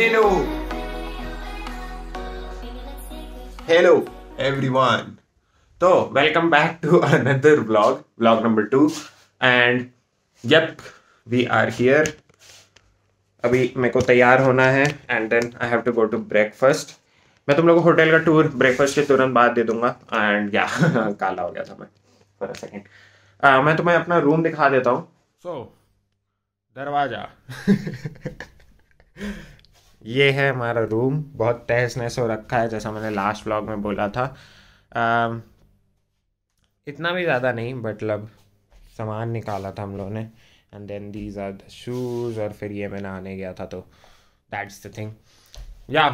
Hello, hello everyone. तो welcome back to another vlog, vlog number 2. And yep, we are here. अभी मेरे को तैयार होना है and then I have to go to breakfast. मैं तुम लोगों को होटल का टूर ब्रेकफास्ट के तुरंत बाद दे दूंगा. एंड या काला हो गया था मैं फॉर अ सेकेंड. मैं तुम्हें अपना रूम दिखा देता हूँ. सो दरवाजा ये है हमारा रूम. बहुत तहस नहस हो रखा है जैसा मैंने लास्ट व्लॉग में बोला था. इतना भी ज़्यादा नहीं, मतलब सामान निकाला था हम लोगों ने. And then these are the shoes. और फिर ये मैं नहाने गया था, तो that's the thing. Yeah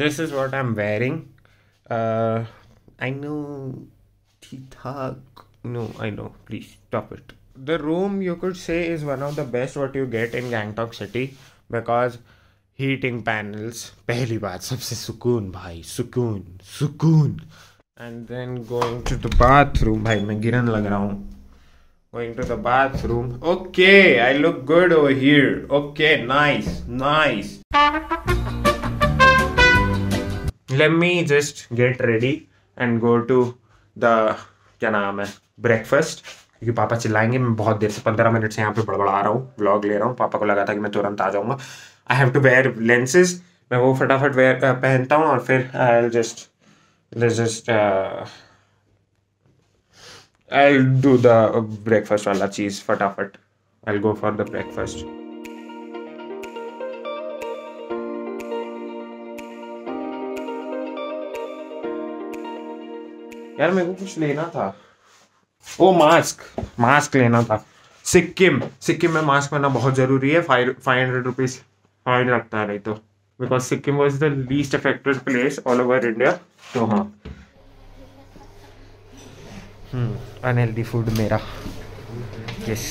this is what I am wearing. I know ठीक ठाक. No, I know. Please stop it. The room, you could say, is one of the best what you get in Gangtok city because heating panels. पहली बात सबसे सुकून भाई, सुकून सुकून. And then going to the bathroom. भाई मैं गिरन लग रहा हूँ. Going to the bathroom. Okay, I look good over here. Okay, nice, nice. Let me just get ready and go to the क्या नाम है ब्रेकफास्ट, क्योंकि पापा चिल्लाएंगे. मैं बहुत देर से 15 मिनट से यहाँ पे बड़बड़ा रहा हूँ, व्लॉग ले रहा हूँ. पापा को लगा था कि मैं तुरंत आ जाऊँगा. I have to wear lenses. मैं वो फटाफट वेयर पहनता हूँ और फिर आई डू द ब्रेकफास्ट वाला चीज़ फटाफट. I go for the breakfast. यार मेरे को कुछ लेना था. ओ मास्क लेना था. सिक्किम में मास्क पहनना बहुत ज़रूरी है. 500 रुपीज़ फाइन लगता है नहीं तो, because Sikkim was the least affected place all over India. तो हाँ, अनहेल्दी फूड मेरा. Yes,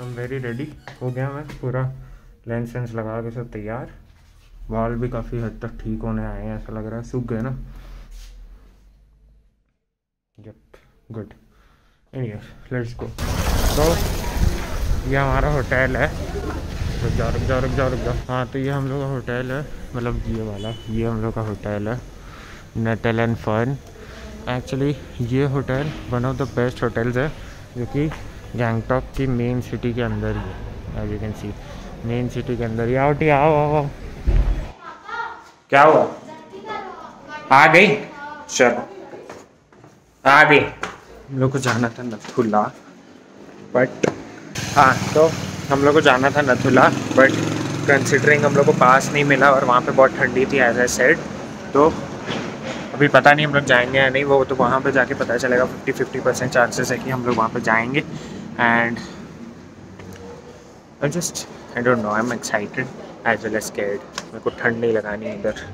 I am very ready हो गया. मैं पूरा लेंस वेंस लगा के सब तैयार. बाल भी काफ़ी हद तक ठीक होने आए हैं, ऐसा लग रहा है. सूख गए ना. Yup, good. Anyway let's go. तो ये हमारा होटल है. रुक जाओ. हाँ, तो ये हम लोग का होटल है, मतलब ये वाला. ये हम लोग का होटल है, नेटल एंड फन. एक्चुअली ये hotel one of the best hotels है जो कि गैंगटॉक की मेन सिटी के अंदर ही. As you can see, main city के अंदर ही. आओ. क्या हुआ? आ गई. चलो, आ गई. हम लोग को जाना था नथुला, बट हाँ, तो हम लोग को जाना था नथुला, बट कंसिडरिंग हम लोग को पास नहीं मिला और वहाँ पे बहुत ठंडी थी एज आई सेड. तो अभी पता नहीं हम लोग जाएंगे या नहीं, वो तो वहाँ पे जाके पता चलेगा. 50% चांसेस है कि हम लोग वहाँ पे जाएंगे. And I don't know, I am excited as well as scared. मेरे को ठंड नहीं लगानी है इधर.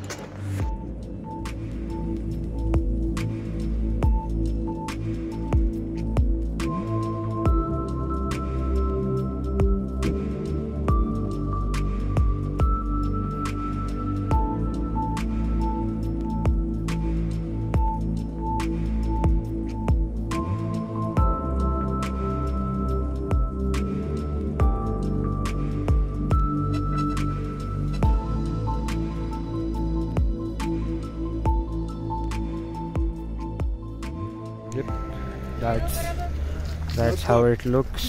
That's how it looks.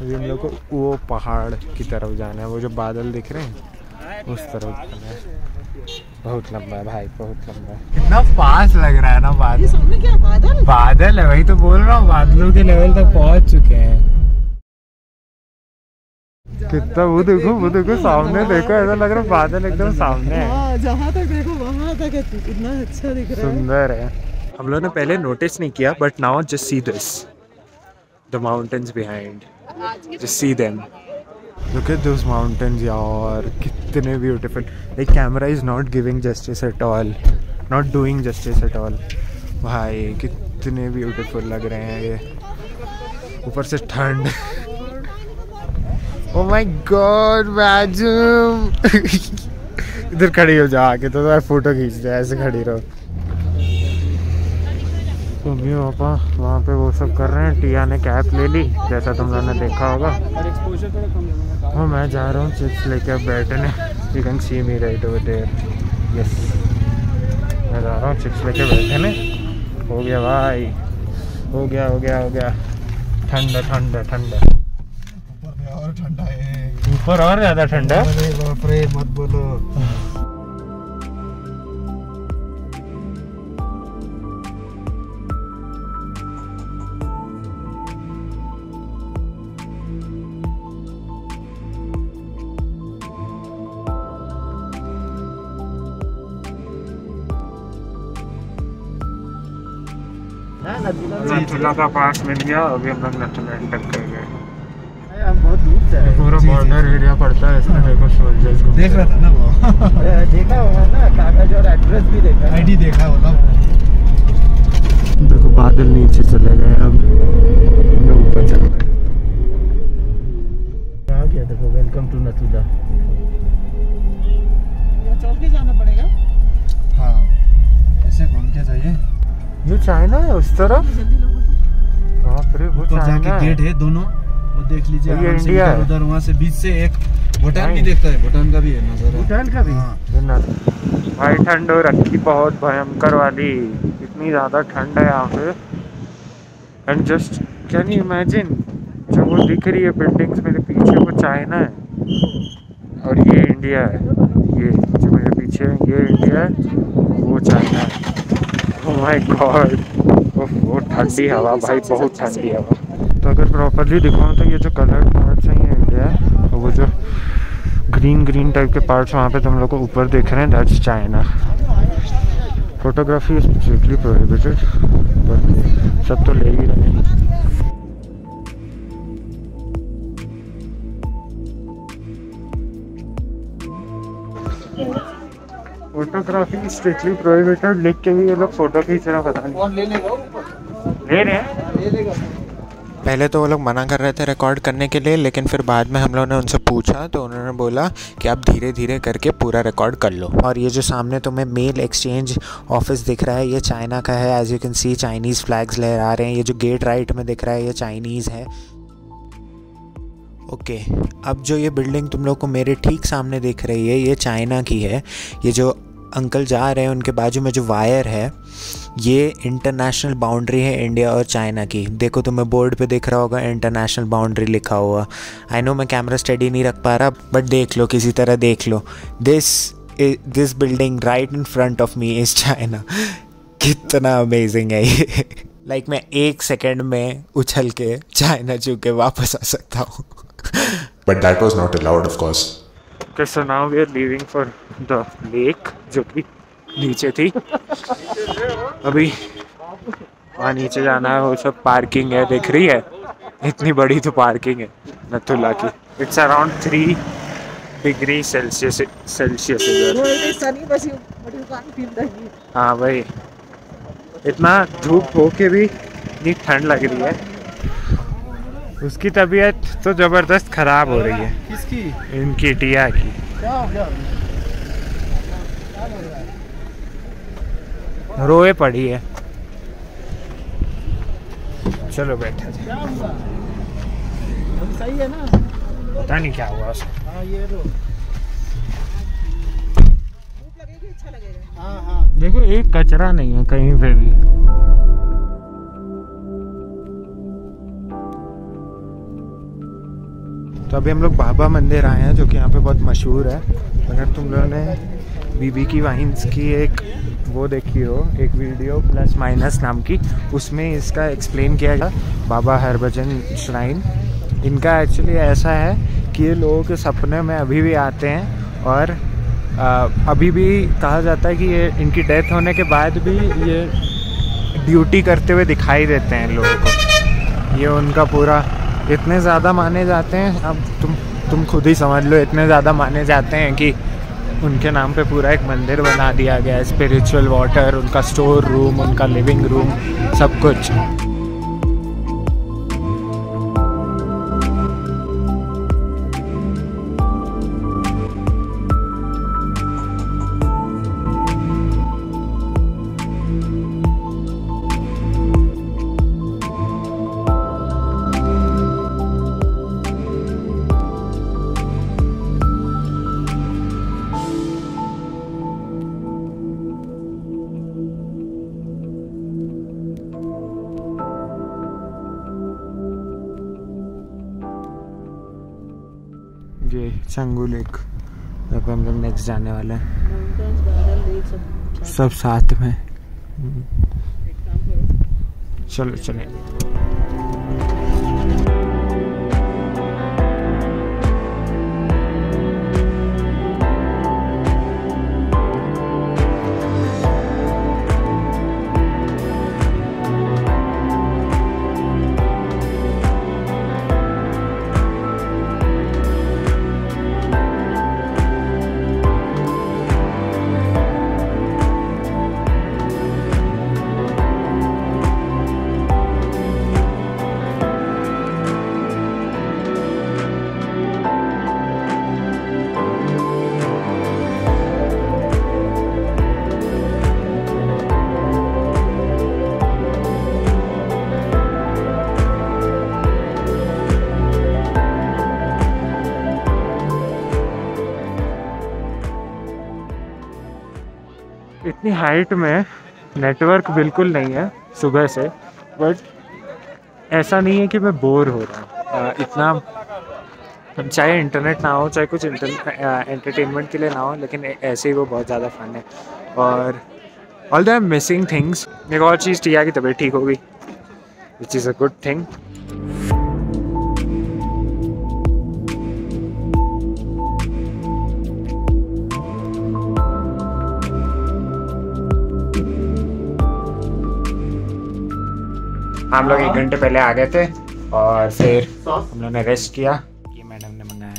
अभी हम लोग को वो पहाड़ की तरफ जाना है, वो जो बादल दिख रहे हैं उस तरफ जाना है. बहुत लंबा है भाई, बहुत लंबा है. कितना पास लग रहा है ना बादल. ये सामने क्या बादल है? वही तो बोल रहा हूँ, बादलों के लेवल तक पहुँच चुके हैं. कितना वो देखो सामने देखो, ऐसा लग रहा है बादल एकदम सामने है. जहाँ तक देखो वहाँ तक इतना अच्छा दिख रहा है, सुंदर है. हम लोगों ने पहले नोटिस नहीं किया, but now just see this, the mountains behind. Just see them. Look at those mountains यार, कितने beautiful. Like camera is not giving justice at all, not doing justice at all. भाई कितने ब्यूटीफुल लग रहे हैं ये. ऊपर से ठंड। ओ माय गॉड बाजूम। इधर खड़ी हो जा आके तो मैं फोटो खींच दे, ऐसे खड़ी रहो। तो मम्मी पापा वहाँ पे वो सब कर रहे हैं। टिया ने कैप ले ली जैसा तुम लोगों ने देखा होगा। हाँ मैं जा रहा हूँ चिप्स लेके अब बैठने। You can see me right over there. Yes मैं जा रहा हूँ चिप्स लेके बैठने। हो गया भाई, हो गया हो गया हो गया। ठंडा ठंडा ठंडा और ठंडा है ऊपर और ज्यादा ठंडा। अरे बाप रे मत बोलो। नथुला का पास मिल गया। अभी हम लोग नथुला एंटर कर गए। हम बहुत दूर से आए। पूरा बॉर्डर एरिया पड़ता है इसमें। देखो सोल्जर्स को देख रहा था ना वो। देखा होगा ना कागज और एड्रेस भी देखा, आईडी देखा होगा। देखो बादल नीचे चले गए, अब ऊपर चल रहे हैं। आ गया देखो, वेलकम टू नथुला। चौक के जाना पड़ेगा। हाँ ऐसे घूम के जाइए। ये चाइना है उस तरफ। बाप रे वो चाइना गेट है दोनों, वो देख लीजिए। ये इंडिया है। उधर वहाँ से बीच से एक भूटान भी देखता है। भूटान का भी है नजारा, भूटान का भी। हाँ भाई ठंड हो रखी बहुत भयंकर वाली, इतनी ज्यादा ठंड है यहाँ पे। And just can you imagine जो वो दिख रही है बिल्डिंग्स मेरे पीछे वो चाइना है और ये इंडिया है। ये जो मेरे पीछे ये इंडिया है वो चाइना है। ओह माय गॉड वो ठंडी हवा भाई, बहुत ठंडी हवा। तो अगर प्रॉपरली दिखाऊं तो ये जो कलर्ड पार्ट्स हैं ये इंडिया है, और वो जो ग्रीन ग्रीन टाइप के पार्ट्स वहाँ पे तुम लोग को ऊपर देख रहे हैं that's China. Photography is strictly prohibited, पर सब तो ले ही रहे हैं। फोटोग्राफी स्ट्रिक्टली प्रोहिबिटेड लिख के भी ये लोग फोटो खींच रहे हैं। पता नहीं कौन ले लेगा, ऊपर ले रहे हैं, ले लेगा। पहले तो वो लोग मना कर रहे थे रिकॉर्ड करने के लिए, लेकिन फिर बाद में हम लोगों ने उनसे पूछा तो उन्होंने बोला कि आप धीरे धीरे करके पूरा रिकॉर्ड कर लो। और ये जो सामने तुम्हें मेल एक्सचेंज ऑफिस दिख रहा है ये चाइना का है। As you can see Chinese flags लहरा रहे हैं। ये जो गेट राइट में दिख रहा है ये चाइनीज़ है। ओके अब जो ये बिल्डिंग तुम लोग को मेरे ठीक सामने दिख रही है ये चाइना की है। ये जो अंकल जा रहे हैं उनके बाजू में जो वायर है ये इंटरनेशनल बाउंड्री है इंडिया और चाइना की। देखो तुम्हें बोर्ड पे दिख रहा होगा इंटरनेशनल बाउंड्री लिखा हुआ। आई नो मैं कैमरा स्टडी नहीं रख पा रहा बट देख लो, किसी तरह देख लो। This building right in front of me is China. कितना अमेजिंग है ये। लाइक मैं एक सेकेंड में उछल के चाइना चूके वापस आ सकता हूँ। But that was not allowed, of course. Okay, so now we are leaving for the lake, जो कि नीचे थी। अभी वहाँ नीचे जाना है। वो सब पार्किंग है, देख रही है इतनी बड़ी तो पार्किंग है नथुला की। It's around 3 डिग्री सेल्सियस इधर। हाँ भाई इतना धूप हो के भी इतनी ठंड लग रही है। उसकी तबीयत तो जबरदस्त खराब हो रही है। किसकी? इनकी टिया की। रोए पड़ी है। चलो बैठा जाए। सही है ना? पता नहीं क्या हुआ उसको। ये रो। भूख लगेगी, अच्छा लगेगा। हाँ हाँ। देखो एक कचरा नहीं है कहीं पे भी। तो अभी हम लोग बाबा मंदिर आए हैं जो कि यहाँ पे बहुत मशहूर है। अगर तुम लोगों ने बीबी की वाइन्स की एक वो देखी हो, एक वीडियो प्लस माइनस नाम की, उसमें इसका एक्सप्लेन किया गया बाबा हरभजन श्राइन। इनका एक्चुअली ऐसा है कि ये लोगों के सपने में अभी भी आते हैं और अभी भी कहा जाता है कि ये इनकी डेथ होने के बाद भी ये ड्यूटी करते हुए दिखाई देते हैं लोगों को। ये उनका पूरा इतने ज़्यादा माने जाते हैं, अब तुम खुद ही समझ लो। इतने ज़्यादा माने जाते हैं कि उनके नाम पे पूरा एक मंदिर बना दिया गया है। स्पिरिचुअल वाटर, उनका स्टोर रूम, उनका लिविंग रूम, सब कुछ। चंगू लेक, जहाँ पे हम लोग नेक्स्ट जाने वाले हैं सब साथ में। चलो चले। इतनी हाइट में नेटवर्क बिल्कुल नहीं है सुबह से, बट ऐसा नहीं है कि मैं बोर हो रहा हूँ। इतना चाहे इंटरनेट ना हो, चाहे कुछ एंटरटेनमेंट के लिए ना हो, लेकिन ऐसे ही वो बहुत ज़्यादा फन है। और ऑल द मिसिंग थिंग्स, एक और चीज़ टिया की तबीयत ठीक हो गई, which is a good thing. हम लोग 1 घंटे पहले आ गए थे और फिर हम लोग ने रेस्ट किया। ये मैडम ने मंगाया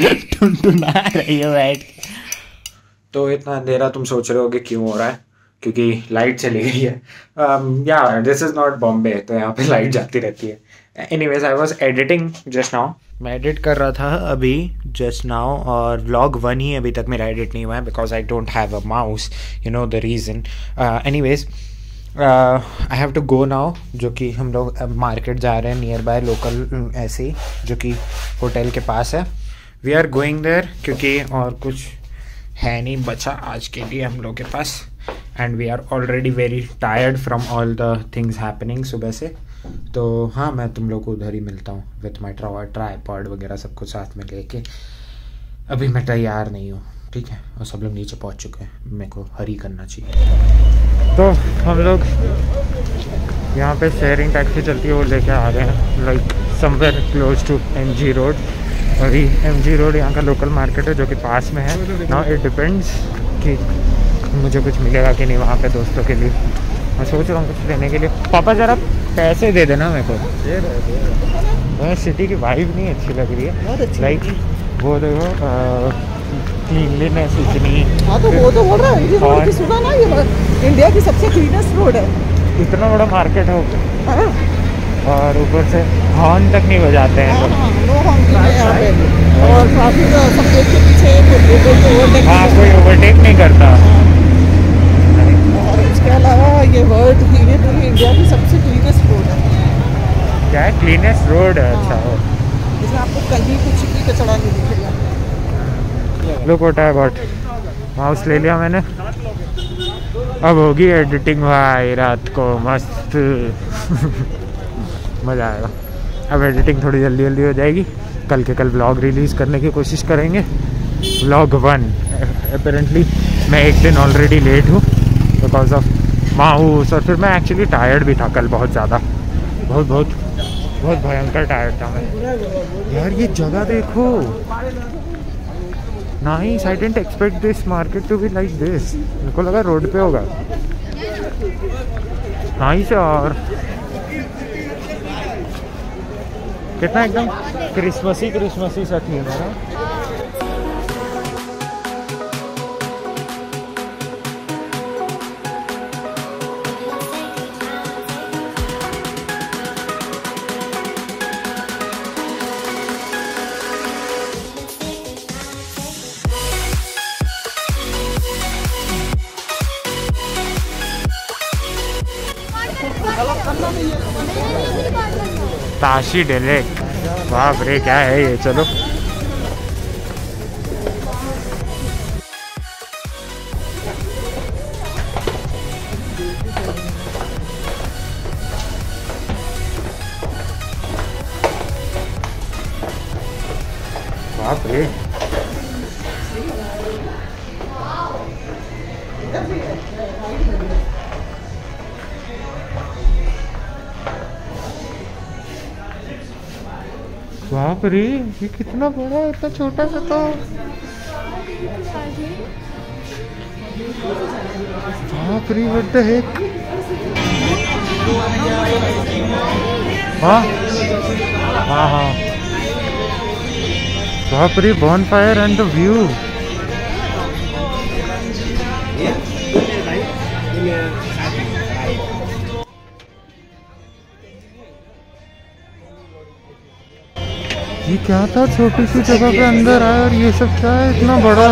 है टुनटुना रही हो बैठ। तो इतना अंधेरा तुम सोच रहे होगे क्यों हो रहा है, क्योंकि लाइट चली गई है। या दिस इज नॉट बॉम्बे, तो यहाँ पे लाइट जाती रहती है। Anyways, I was editing just now, मैं एडिट कर रहा था अभी जस्ट नाउ, और व्लॉग 1 ही अभी तक मेरा एडिट नहीं हुआ है because I don't have a mouse, you know the reason. Anyways, I have to go now, जो कि हम लोग अब मार्केट जा रहे हैं नियर बाय लोकल ऐसे, जो कि होटल के पास है। वी आर गोइंग देयर क्योंकि और कुछ है नहीं बचा आज के लिए हम लोग के पास, and we are already very tired from all the things happening सुबह से। तो हाँ, मैं तुम लोग को उधर ही मिलता हूँ विथ माई ट्राईपॉड वगैरह सब कुछ साथ में लेके। अभी मैं तैयार नहीं हूँ, ठीक है, और सब लोग नीचे पहुँच चुके हैं, मेरे को हरी करना चाहिए। तो हम लोग यहाँ पे शेयरिंग टैक्सी चलती है वो लेके आ रहे हैं, like somewhere close to MG road. और ये MG रोड यहाँ का लोकल मार्केट है जो कि पास में है। नाउ इट डिपेंड्स कि मुझे कुछ मिलेगा कि नहीं वहाँ पे दोस्तों के लिए। मैं सोच रहा हूँ कुछ लेने के लिए। पापा ज़रा पैसे दे देना मेरे को, मैं सिटी की वाइब नहीं अच्छी लग रही है। लाइक वो देखो क्लीनलीनेस इतनी, हाँ तो वो तो बोल रहा है, सुना ना ये इंडिया की सबसे क्लीनेस्ट रोड है, इतना बड़ा मार्केट है वो, और ऊपर से हॉर्न तक नहीं बजाते हैं। हाँ, कोई ओवरटेक नहीं करता। इसके अलावा ये वर्ल्ड की पूरी इंडिया की सबसे क्लीनेस्ट रोड है। क्या है? क्लीनेस्ट रोड है। अच्छा हो, इसमें आपको कहीं कुछ भी कचरा नहीं दिखेगा। Look what I bought, mouse ले लिया मैंने, अब होगी एडिटिंग भाई रात को मस्त मज़ा आएगा। अब एडिटिंग थोड़ी जल्दी जल्दी हो जाएगी, कल के कल व्लॉग रिलीज़ करने की कोशिश करेंगे, व्लॉग 1। अपेरेंटली मैं एक दिन ऑलरेडी लेट हूँ बिकॉज ऑफ माउस, और फिर मैं एक्चुअली टायर्ड भी था कल बहुत ज़्यादा, बहुत बहुत बहुत भयंकर टायर्ड था मैं। यार ये जगह देखो, nice, I didn't expect this market to be like this. मेरे को लगा रोड पे होगा। नाइस, और कितना एकदम क्रिसमसी क्रिसमसी सा थीम है ना। ताशी डेलेक, बाप रे क्या है ये। चलो बाप रे, ये कितना बड़ा है, इतना छोटा सा तो। बाप रे, व्हाट द हेक। हाँ हाँ हाँ, बाप रे, बॉनफायर एंड द व्यू। ये क्या था, छोटी सी जगह पे अंदर आया और ये सब क्या है इतना बड़ा।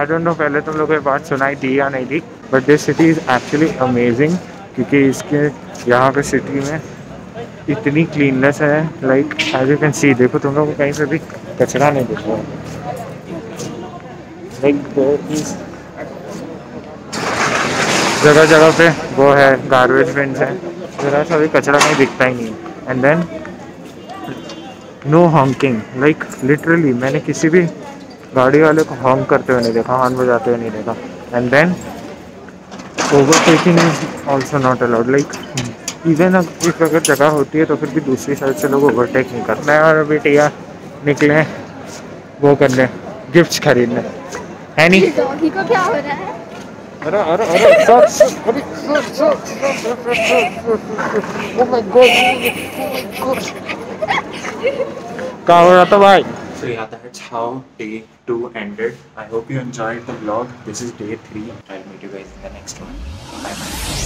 आई डोंट नो पहले तुम लोगों को बात सुनाई दी या नहीं दी, but this city is actually amazing, क्योंकि इसके यहाँ पे सिटी में इतनी क्लीननेस है। Like as you can see, देखो तुम लोग कहीं से भी कचरा नहीं दिख रहा। लाइक जगह जगह पे वो है, गार्बेज बिन्स है, जरा सा भी कचरा कहीं दिखता ही नहीं। And then no honking, like literally मैंने किसी भी गाड़ी वाले को हॉन्ग करते हुए नहीं देखा, हॉर्न बजाते हुए नहीं देखा। And then overtaking is also not allowed, like even एक अगर जगह होती है तो फिर भी दूसरी साइड से लोग ओवरटेक नहीं करते हैं। और अभी टिया निकले वो करने, गिफ्ट्स खरीदने, है नहीं? डॉगी को क्या हो रहा है? अरे अरे अरे, क्या हो रहा था भाई? So yeah, that's how day 2 ended. I hope you enjoyed the vlog. This is day 3. I'll meet you guys in the next one. Bye bye.